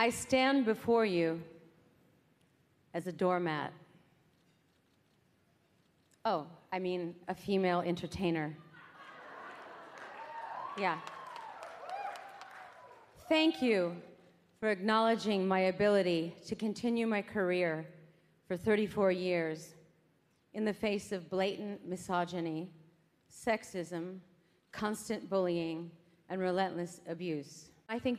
I stand before you as a doormat. Oh, I mean a female entertainer. Yeah. Thank you for acknowledging my ability to continue my career for 34 years in the face of blatant misogyny, sexism, constant bullying, and relentless abuse. I think